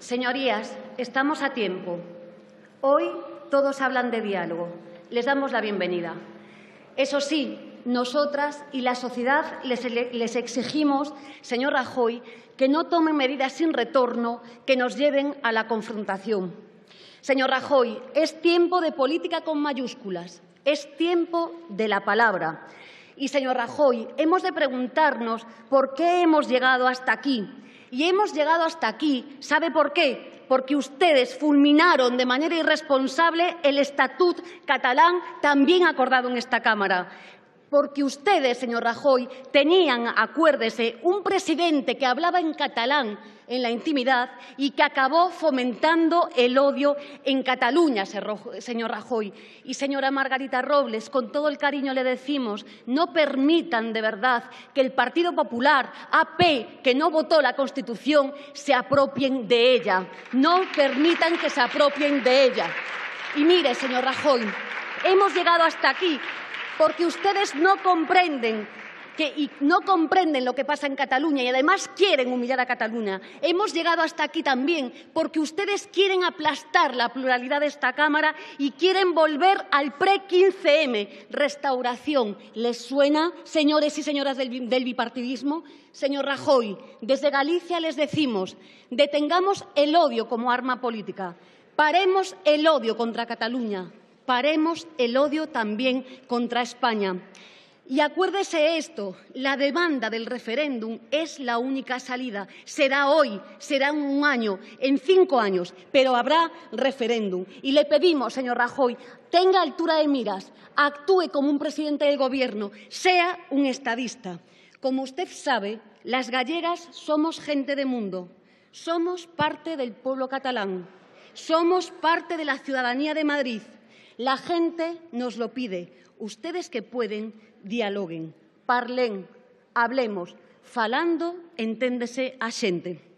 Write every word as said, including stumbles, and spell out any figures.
Señorías, estamos a tiempo. Hoy todos hablan de diálogo. Les damos la bienvenida. Eso sí, nosotras y la sociedad les exigimos, señor Rajoy, que no tomen medidas sin retorno que nos lleven a la confrontación. Señor Rajoy, es tiempo de política con mayúsculas. Es tiempo de la palabra. Y, señor Rajoy, hemos de preguntarnos por qué hemos llegado hasta aquí. Y hemos llegado hasta aquí, ¿sabe por qué? Porque ustedes fulminaron de manera irresponsable el estatut catalán también acordado en esta Cámara. Porque ustedes, señor Rajoy, tenían, acuérdese, un presidente que hablaba en catalán en la intimidad y que acabó fomentando el odio en Cataluña, señor Rajoy. Y señora Margarita Robles, con todo el cariño le decimos, no permitan de verdad que el Partido Popular, A P, que no votó la Constitución, se apropien de ella. No permitan que se apropien de ella. Y mire, señor Rajoy, hemos llegado hasta aquí porque ustedes no comprenden, que, y no comprenden lo que pasa en Cataluña y además quieren humillar a Cataluña. Hemos llegado hasta aquí también porque ustedes quieren aplastar la pluralidad de esta Cámara y quieren volver al pre quince eme. Restauración. ¿Les suena, señores y señoras del, del bipartidismo? Señor Rajoy, desde Galicia les decimos, detengamos el odio como arma política. Paremos el odio contra Cataluña. Paremos el odio también contra España. Y acuérdese esto, la demanda del referéndum es la única salida. Será hoy, será en un año, en cinco años, pero habrá referéndum. Y le pedimos, señor Rajoy, tenga altura de miras, actúe como un presidente del Gobierno, sea un estadista. Como usted sabe, las gallegas somos gente de mundo, somos parte del pueblo catalán, somos parte de la ciudadanía de Madrid. La gente nos lo pide. Ustedes que pueden, dialoguen, parlen, hablemos. Falando, enténdese a xente.